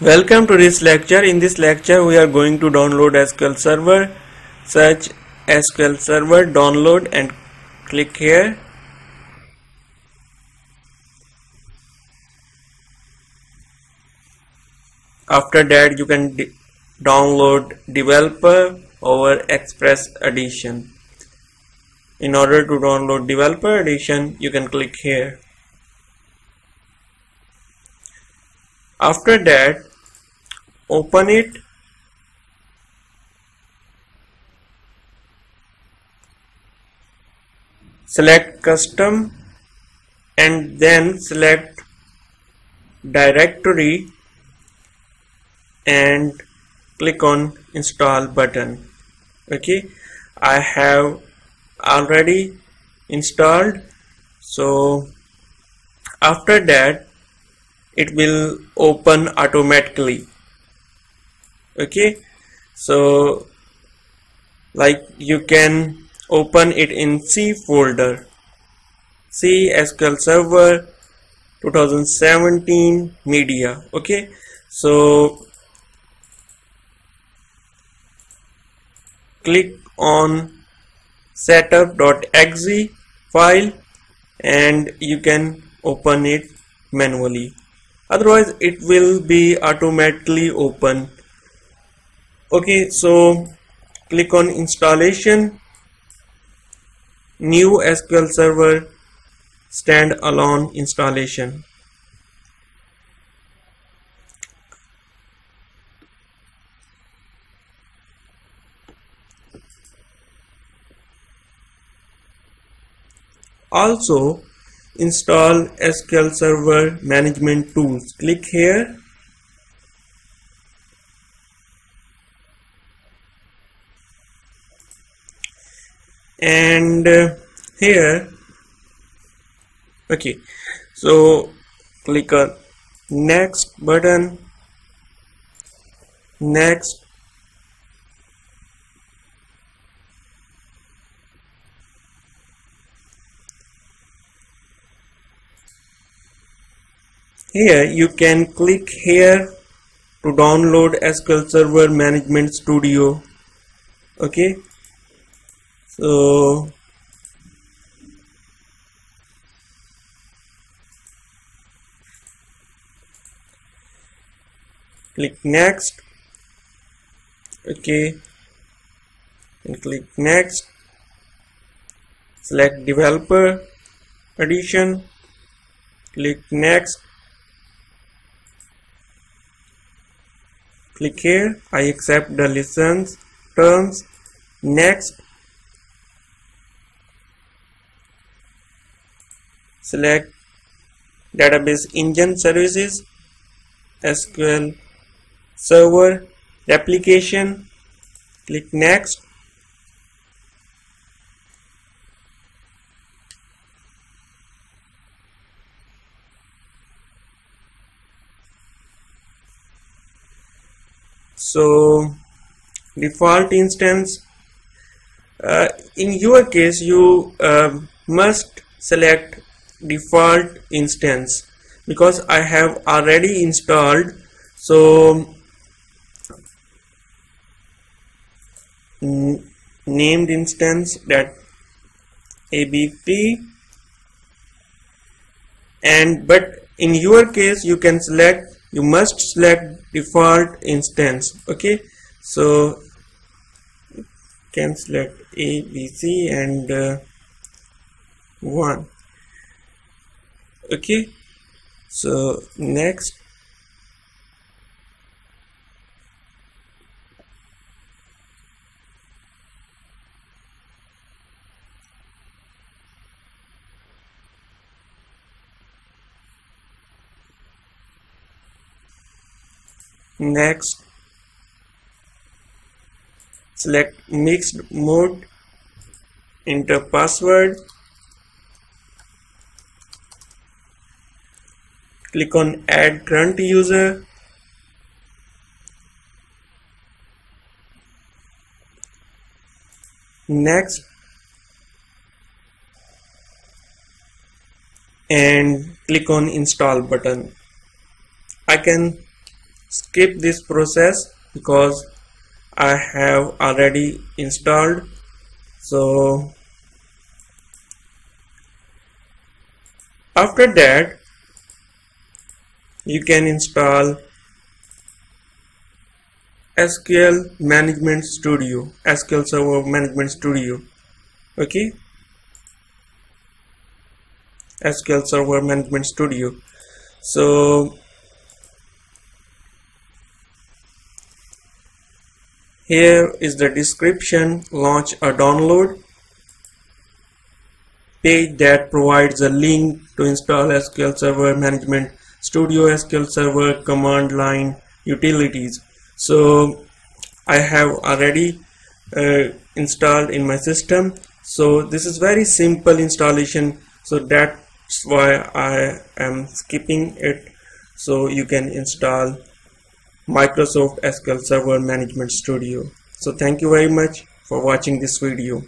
Welcome to this lecture. In this lecture we are going to download SQL Server. Search SQL Server, download and click here. After that you can download Developer over Express Edition. In order to download Developer Edition you can click here. After that open it . Select custom and then select directory and click on install button . Okay, I have already installed, so after that it will open automatically . Okay, so like you can open it in C folder, C SQL Server 2017 media . Okay, so click on setup.exe file and you can open it manually, otherwise it will be automatically open . Okay, so click on installation, new SQL Server standalone installation . Also install SQL Server Management Tools. Click here. And here. Okay. So click on next button. Next. Here you can click here to download SQL Server Management Studio . Okay, so click next . Okay, and click next, select Developer Edition, click next . Click here, I accept the license terms, next, select Database Engine Services, SQL Server Replication, click next, so default instance. In your case you must select default instance because I have already installed, so named instance that ABP, and but in your case you can select, you must select default instance . Okay, so you can select A, B, C and 1 . Okay, so next select mixed mode, enter password, click on add current user, next, and click on install button. I can skip this process because I have already installed. So after that you can install SQL Management Studio, SQL Server Management Studio. Okay, SQL Server Management Studio. So here is the description: launch a download page that provides a link to install SQL Server Management Studio SQL Server command line utilities. So I have already installed in my system. So this is very simple installation, so that's why I am skipping it. So you can install Microsoft SQL Server Management Studio. So thank you very much for watching this video.